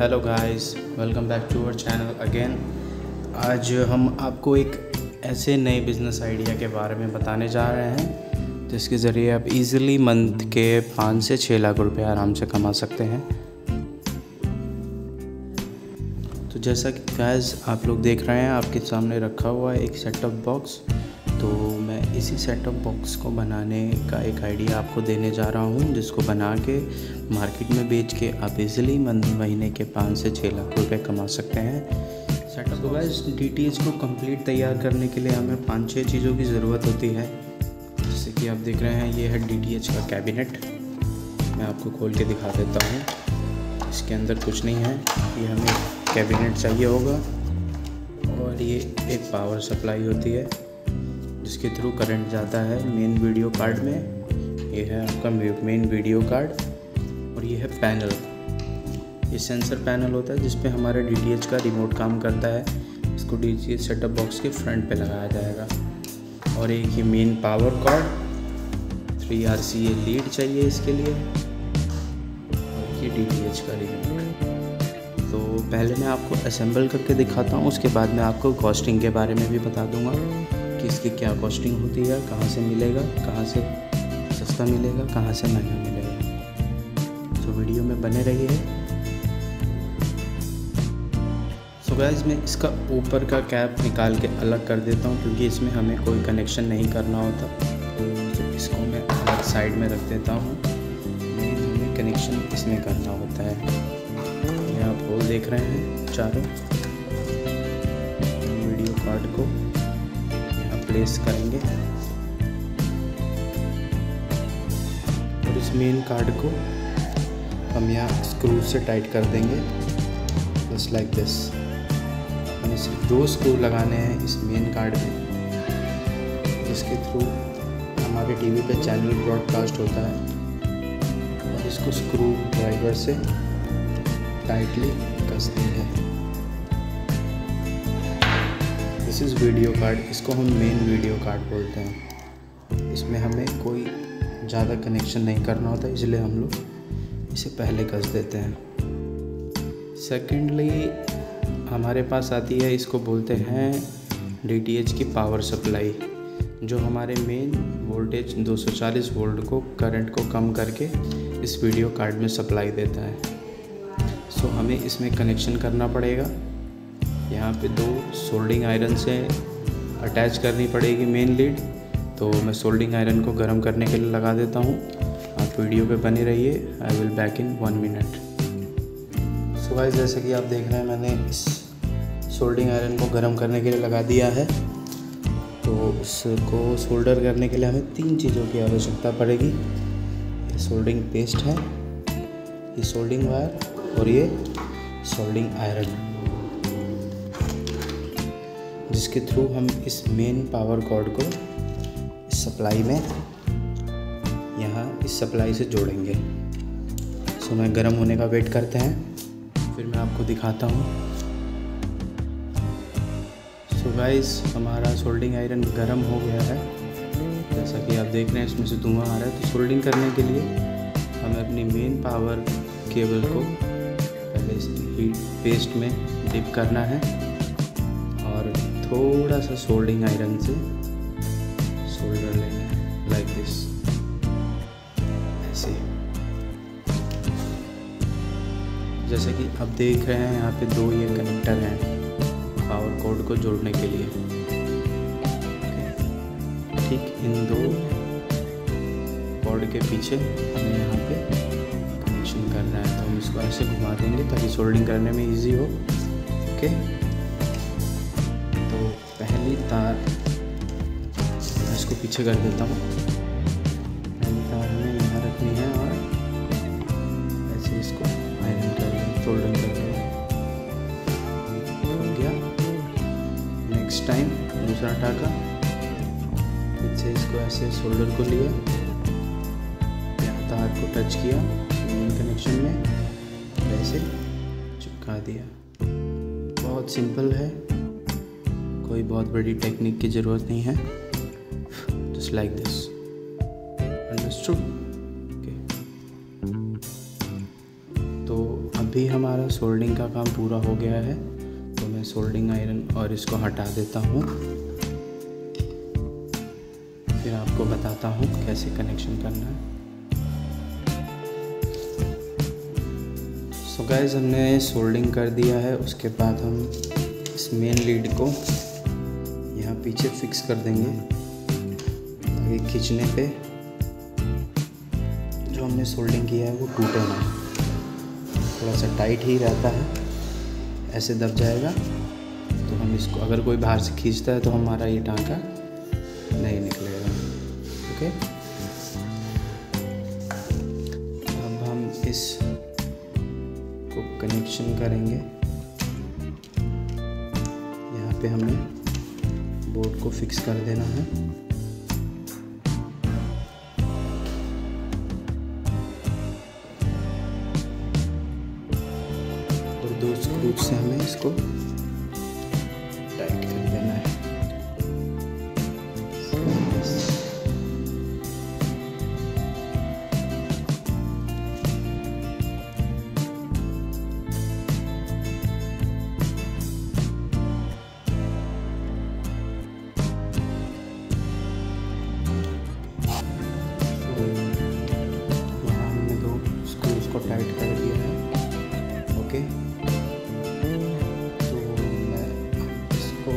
Hello guys, welcome back to our channel again. आज हम आपको एक ऐसे नए बिज़नेस आइडिया के बारे में बताने जा रहे हैं जिसके ज़रिए आप इजीली मंथ के 5 से 6 लाख रुपए आराम से कमा सकते हैं। तो जैसा कि गाइस आप लोग देख रहे हैं, आपके सामने रखा हुआ है एक सेट अप बॉक्स। तो मैं इसी सेटअप बॉक्स को बनाने का एक आइडिया आपको देने जा रहा हूँ, जिसको बना के मार्केट में बेच के आप इज़िली महीने के 5 से 6 लाख रुपए कमा सकते हैं। सेटअप के बाद DTH को कंप्लीट तैयार करने के लिए हमें 5-6 चीज़ों की ज़रूरत होती है। जैसे कि आप देख रहे हैं, ये है DTH का कैबिनेट। मैं आपको खोल के दिखा देता हूँ। इसके अंदर कुछ नहीं है, ये हमें कैबिनेट चाहिए होगा और ये एक पावर सप्लाई होती है जिसके थ्रू करंट जाता है मेन वीडियो कार्ड में। ये है आपका मेन वीडियो कार्ड। और ये है पैनल, ये सेंसर पैनल होता है जिस पे हमारा DTH का रिमोट काम करता है। इसको DTH सेटअप बॉक्स के फ्रंट पे लगाया जाएगा। और एक ये main power card, 3 RCA lead चाहिए इसके लिए, और ये DTH का रिमोट। तो पहले मैं आपको असेंबल करके दिखाता हूँ, उसके बाद मैं आपको कॉस्टिंग के बारे में भी बता दूँगा कि इसकी क्या कॉस्टिंग होती है, कहाँ से मिलेगा, कहाँ से सस्ता मिलेगा, कहाँ से महंगा मिलेगा। तो वीडियो में बने रहिए। सो गाइस, मैं इसका ऊपर का कैप निकाल के अलग कर देता हूँ क्योंकि इसमें हमें कोई कनेक्शन नहीं करना होता। तो इसको मैं अलग साइड में रख देता हूँ, हमें कनेक्शन इसमें करना होता है। ये आप होल देख रहे हैं चारों, वीडियो कार्ड को प्लेस करेंगे और इस मेन कार्ड को हम यहाँ स्क्रू से टाइट कर देंगे, जस्ट लाइक दिस। हमें सिर्फ 2 स्क्रू लगाने हैं इस मेन कार्ड में, जिसके थ्रू हमारे टीवी पे चैनल ब्रॉडकास्ट होता है। और इसको स्क्रू ड्राइवर से टाइटली कस देंगे। दिस इज़ वीडियो कार्ड, इसको हम मेन वीडियो कार्ड बोलते हैं। इसमें हमें कोई ज़्यादा कनेक्शन नहीं करना होता, इसलिए हम लोग इसे पहले कस देते हैं। सेकेंडली हमारे पास आती है, इसको बोलते हैं DTH की पावर सप्लाई, जो हमारे मेन वोल्टेज 240 वोल्ट को करंट को कम करके इस वीडियो कार्ड में सप्लाई देता है। सो हमें इसमें कनेक्शन करना पड़ेगा। यहाँ पे 2 सोल्डिंग आयरन से अटैच करनी पड़ेगी मेन लीड। तो मैं सोल्डिंग आयरन को गर्म करने के लिए लगा देता हूँ। आप वीडियो पे बने रहिए, I will back in 1 minute. So guys, जैसे कि आप देख रहे हैं, मैंने इस सोल्डिंग आयरन को गर्म करने के लिए लगा दिया है। तो इसको सोल्डर करने के लिए हमें 3 चीज़ों की आवश्यकता पड़ेगी। ये सोल्डिंग पेस्ट है, ये सोल्डिंग वायर और ये सोल्डिंग आयरन, जिसके थ्रू हम इस मेन पावर कॉर्ड को इस सप्लाई में यहाँ इस सप्लाई से जोड़ेंगे। समय गर्म होने का वेट करते हैं, फिर मैं आपको दिखाता हूँ। सो गाइस, हमारा सोल्डिंग आयरन गर्म हो गया है। जैसा कि आप देख रहे हैं, इसमें से धुआं आ रहा है। तो सोल्डिंग करने के लिए हमें अपनी मेन पावर केबल को पहले इस हीट पेस्ट में डिप करना है और थोड़ा सा सोल्डिंग आयरन से सोल्डर लेना है, लाइक दिस, ऐसे। जैसे कि आप देख रहे हैं, यहाँ पे 2 ये कनेक्टर हैं पावर कॉर्ड को जोड़ने के लिए। ठीक इन 2 कॉर्ड के पीछे हमें यहाँ पे कनेक्शन करना है। तो हम इसको ऐसे घुमा देंगे ताकि सोल्डिंग करने में इजी हो। ओके, पहली तार मैं इसको पीछे कर देता हूँ। पहली तार हमें यहाँ रखनी है और ऐसे इसको आयरन कर सोल्डर कर देंगे। हो गया। नेक्स्ट टाइम दूसरा टाका, पीछे इसको ऐसे सोल्डर को लिया, यहाँ तार को टच किया मेन कनेक्शन में, ऐसे चिपका दिया। बहुत सिंपल है, कोई बहुत बड़ी टेक्निक की ज़रूरत नहीं है, just like this. Understood? Okay. तो अब अभी हमारा सोल्डिंग का काम पूरा हो गया है, तो मैं सोल्डिंग आयरन और इसको हटा देता हूँ, फिर आपको बताता हूँ कैसे कनेक्शन करना है। सो गाइस, हमने सोल्डिंग कर दिया है। उसके बाद हम इस मेन लीड को यहाँ पीछे फिक्स कर देंगे, ताकि खींचने पे जो हमने सोल्डिंग किया है वो टूटे ना। थोड़ा सा टाइट ही रहता है, ऐसे दब जाएगा तो हम इसको, अगर कोई बाहर से खींचता है तो हमारा ये टांका नहीं निकलेगा। ओके, अब हम इस को कनेक्शन करेंगे। यहाँ पे हमें बोर्ड को फिक्स कर देना है। और दो स्क्रू से हमें इसको टाइट कर देना है। टाइट कर दिया है। ओके, तो मैं इसको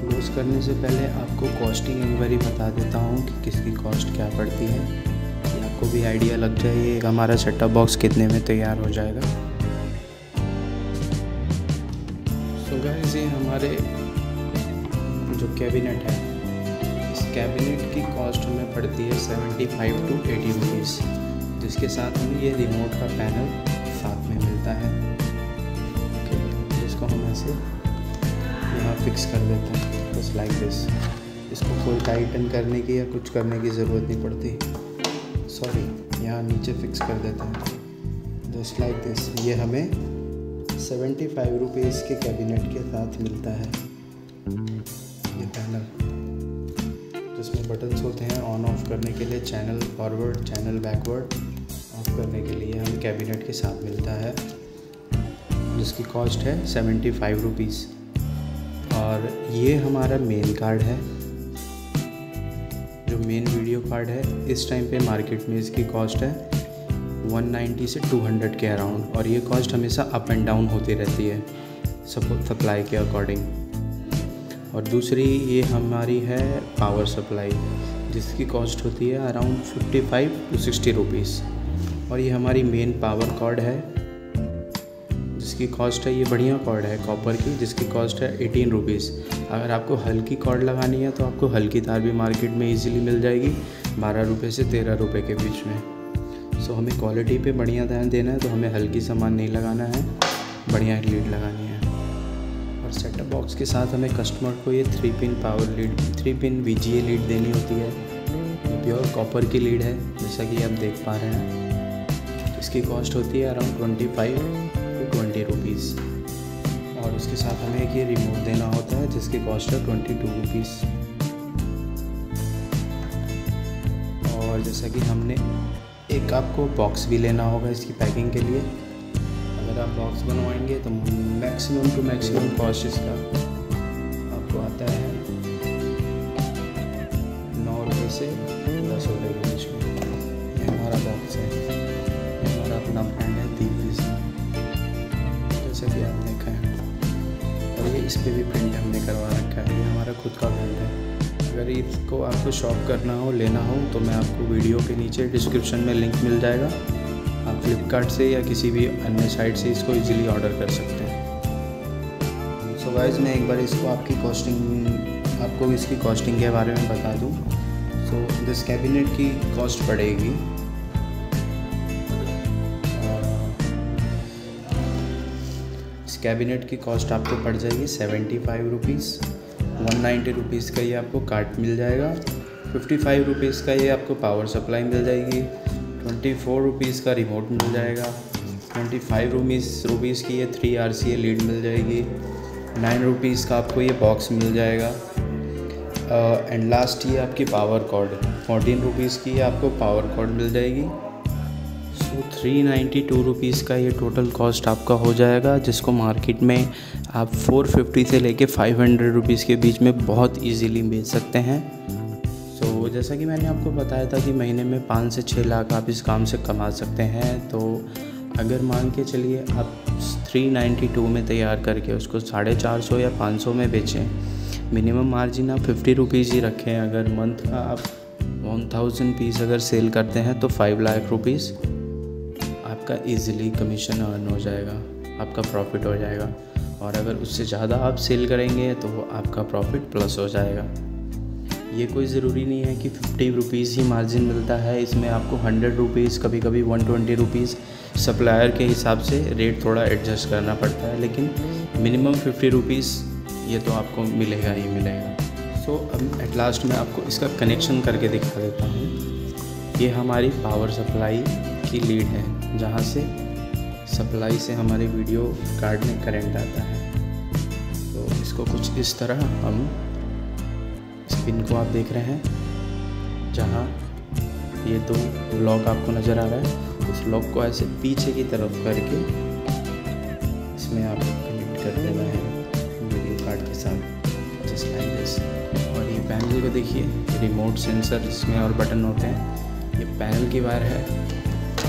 क्लोज करने से पहले आपको कॉस्टिंग एक बार बता देता हूँ कि किसकी कॉस्ट क्या पड़ती है, कि आपको भी आइडिया लग जाए हमारा सेटअप बॉक्स कितने में तैयार हो जाएगा। सो गाइस, ये हमारे जो कैबिनेट है, इस कैबिनेट की कॉस्ट हमें पड़ती है 75 to 80 रुपीज़। जिसके साथ हमें ये रिमोट का पैनल साथ में मिलता है। इसको हम ऐसे यहाँ फिक्स कर देते हैं, बस लाइक दिस। इसको कोई टाइटन करने की या कुछ करने की ज़रूरत नहीं पड़ती, सॉरी, यहाँ नीचे फिक्स कर देते हैं, जस्ट लाइक दिस। ये हमें 75 रुपीज़ के कैबिनेट के साथ मिलता है ये पैनल, जिसमें बटन्स होते हैं ऑन ऑफ करने के लिए, channel forward, channel backward off करने के लिए हमें कैबिनेट के साथ मिलता है, जिसकी कॉस्ट है 75 रुपीज़। और ये हमारा मेन कार्ड है, जो मेन वीडियो कार्ड है। इस टाइम पे मार्केट में इसकी कॉस्ट है 190 से 200 के अराउंड, और ये कॉस्ट हमेशा अप एंड डाउन होती रहती है सप्लाई के अकॉर्डिंग। और दूसरी ये हमारी है पावर सप्लाई, जिसकी कॉस्ट होती है अराउंड 55 to 60 रुपीज़। और ये हमारी मेन पावर कॉर्ड है, जिसकी कॉस्ट है, ये बढ़िया कॉर्ड है कॉपर की, जिसकी कॉस्ट है 18 रुपीज़। अगर आपको हल्की कॉर्ड लगानी है तो आपको हल्की तार भी मार्केट में इजीली मिल जाएगी 12 रुपये से 13 रुपये के बीच में। सो हमें क्वालिटी पे बढ़िया ध्यान देना है, तो हमें हल्की सामान नहीं लगाना है, बढ़िया लीड लगानी है। सेटअप बॉक्स के साथ हमें कस्टमर को ये 3 pin power lead, 3 pin VGA lead देनी होती है। प्योर कॉपर की लीड है, जैसा कि आप देख पा रहे हैं। इसकी कॉस्ट होती है अराउंड 25 to 20 रुपीज़। और उसके साथ हमें एक ये रिमोट देना होता है, जिसकी कॉस्ट है 22 रुपीज़। और जैसा कि हमने एक आपको बॉक्स भी लेना होगा इसकी पैकिंग के लिए। अगर आप बॉक्स बनवाएंगे तो मैक्सिमम टू मैक्सिमम कॉस्ट इसका आपको आता है 9 रुपये से 10 रुपये के बीच में। ये हमारा बॉक्स है, ये हमारा अपना ब्रांड है TVS, जैसे कि आप देखा है। और ये इस पर भी प्रिंट हमने करवा रखा है, ये हमारा खुद का ब्रांड है। अगर इसको आपको शॉप करना हो, लेना हो, तो मैं आपको वीडियो के नीचे डिस्क्रिप्शन में लिंक मिल जाएगा। आप फ्लिपकार्ट से या किसी भी अन्य साइट से इसको इजीली ऑर्डर कर सकते हैं। सो गाइस, मैं एक बार इसको आपको इसकी कॉस्टिंग के बारे में बता दूं। सो दिस कैबिनेट की कॉस्ट पड़ेगी 75 रुपीज़। 190 रुपीज़ का ये आपको कार्ट मिल जाएगा। 55 रुपीज़ का ये आपको पावर सप्लाई मिल जाएगी। 24 रुपीज़ का रिमोट मिल जाएगा। 25 रुपीज़ की ये 3 RCA लीड मिल जाएगी। 9 रुपीज़ का आपको ये बॉक्स मिल जाएगा। एंड लास्ट ये आपकी पावर कॉर्ड, 14 रुपीज़ की आपको पावर कॉर्ड मिल जाएगी। सो 392 रुपीज़ का ये टोटल कॉस्ट आपका हो जाएगा, जिसको मार्केट में आप 450 से लेके 500 रुपीज़ के बीच में बहुत इजीली बेच सकते हैं। तो जैसा कि मैंने आपको बताया था कि महीने में 5 से 6 लाख आप इस काम से कमा सकते हैं। तो अगर मान के चलिए आप 392 में तैयार करके उसको 450 या 500 में बेचें, मिनिमम मार्जिन आप 50 रुपीज़ ही रखें। अगर मंथ का आप 1000 पीस अगर सेल करते हैं तो 5 लाख रुपीज़ आपका ईजिली कमीशन अर्न हो जाएगा, आपका प्रॉफिट हो जाएगा। और अगर उससे ज़्यादा आप सेल करेंगे तो आपका प्रॉफिट प्लस हो जाएगा। ये कोई ज़रूरी नहीं है कि 50 रुपीज़ ही मार्जिन मिलता है, इसमें आपको 100 रुपीज़, कभी कभी 120 रुपीज़ सप्लायर के हिसाब से रेट थोड़ा एडजस्ट करना पड़ता है, लेकिन मिनिमम 50 रुपीज़ ये तो आपको मिलेगा ही मिलेगा। सो अब एट लास्ट मैं आपको इसका कनेक्शन करके दिखा देता हूँ। ये हमारी पावर सप्लाई की लीड है, जहाँ से सप्लाई से हमारे वीडियो कार्ड में करेंट आता है। तो इसको कुछ इस तरह हम पिन को आप देख रहे हैं, जहाँ ये तो लॉक आपको नज़र आ रहा है, उस लॉक को ऐसे पीछे की तरफ करके इसमें आप कनेक्ट कर देना है वीडियो कार्ड के साथ, जस्ट लाइक दिस। और ये पैनल को देखिए, रिमोट सेंसर इसमें और बटन होते हैं। ये पैनल की वायर है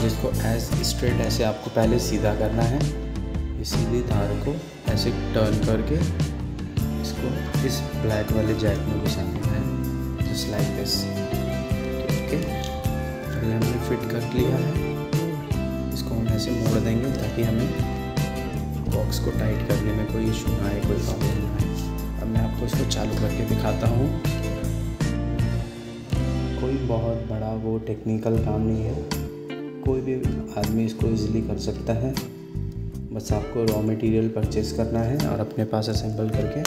जिसको एज स्ट्रेट ऐसे आपको पहले सीधा करना है। ये सीधी तार को ऐसे टर्न करके इसको इस ब्लैक वाले जैक में घुसाना है, जस्ट लाइक दिस। ओके, पहले हमने फिट कर लिया है, इसको हम ऐसे मोड़ देंगे ताकि हमें बॉक्स को टाइट करने में कोई इशू ना आए, कोई प्रॉब्लम ना आए। अब मैं आपको इसको चालू करके दिखाता हूँ। कोई बहुत बड़ा वो टेक्निकल काम नहीं है, कोई भी आदमी इसको ईजिली कर सकता है। बस आपको रॉ मटेरियल परचेज़ करना है और अपने पास असेंबल करके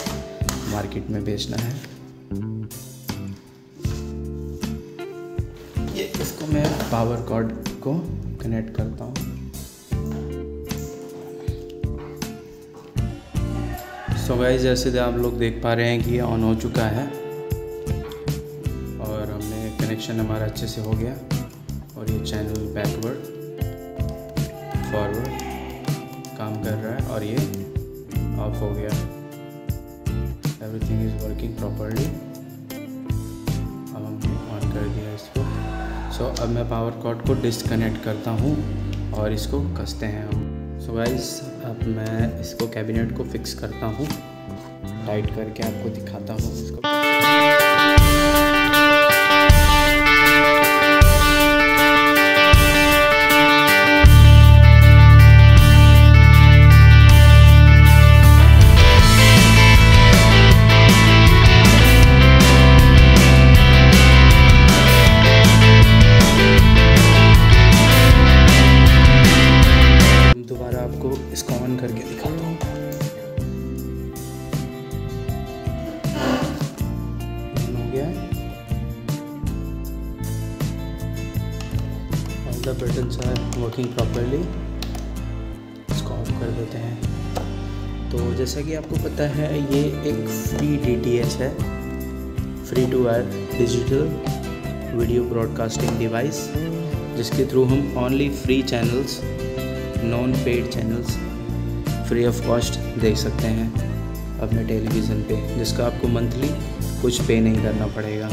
मार्केट में बेचना है। ये इसको मैं पावर कॉर्ड को कनेक्ट करता हूँ। सो गाइस, जैसे आप लोग देख पा रहे हैं कि ये ऑन हो चुका है और हमने कनेक्शन हमारा अच्छे से हो गया। और ये चैनल बैकवर्ड फॉरवर्ड काम कर रहा है और ये ऑफ हो गया। Everything is working properly. अब हमने ऑन कर दिया इसको। सो अब मैं पावर कॉर्ड को डिस्कनेक्ट करता हूँ और इसको कसते हैं हम। सो गाइस, अब मैं इसको कैबिनेट को फिक्स करता हूँ, टाइट करके आपको दिखाता हूँ इसको। इसको ऑन करके दिखाता हूँ। ऑन हो गया है। All the buttons are working properly. इसको ऑफ कर देते हैं। तो जैसा कि आपको पता है, ये एक फ्री DTH है, free to air digital video broadcasting device, जिसके थ्रू हम only free channels, non paid channels free of cost देख सकते हैं अपने टेलीविज़न पे, जिसका आपको मंथली कुछ पे नहीं करना पड़ेगा।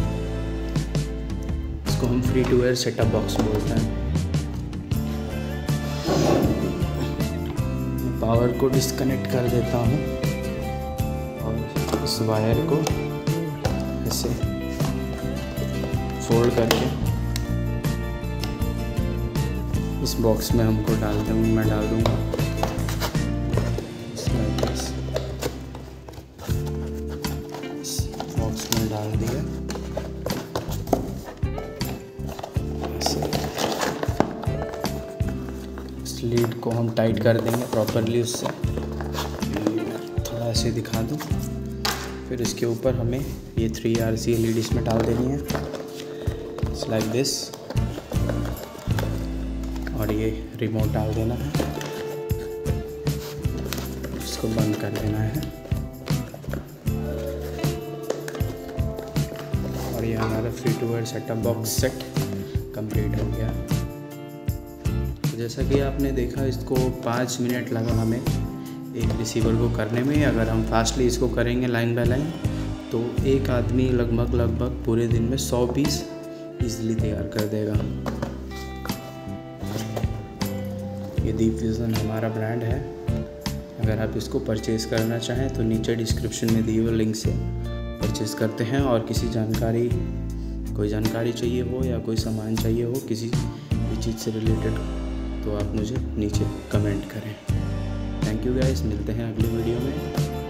इसको हम free to air setup box बोलते हैं। पावर को डिस्कनेक्ट कर देता हूँ और इस वायर को ऐसे फोल्ड करके इस बॉक्स में हमको डाल दूँगा, मैं डाल दूँगा। इस बॉक्स में डाल दिया। इस लीड को हम टाइट कर देंगे प्रॉपरली उससे। थोड़ा ऐसे दिखा दूँ। फिर इसके ऊपर हमें ये 3RC लीड इसमें डाल देनी है, इट्स लाइक दिस। और ये रिमोट डाल देना है, इसको बंद कर देना है। और ये हमारा free to air setup box set complete हो गया। जैसा कि आपने देखा इसको 5 मिनट लगा हमें एक रिसीवर को करने में। अगर हम फास्टली इसको करेंगे लाइन बाय लाइन तो एक आदमी लगभग पूरे दिन में 100 पीस ईजिली तैयार कर देगा। ये दीप विज़न हमारा ब्रांड है। अगर आप इसको परचेज़ करना चाहें तो नीचे डिस्क्रिप्शन में दिए हुए लिंक से परचेज़ करते हैं। और किसी जानकारी कोई जानकारी चाहिए हो या कोई सामान चाहिए हो किसी भी चीज़ से रिलेटेड तो आप मुझे नीचे कमेंट करें। थैंक यू गाइस, मिलते हैं अगले वीडियो में।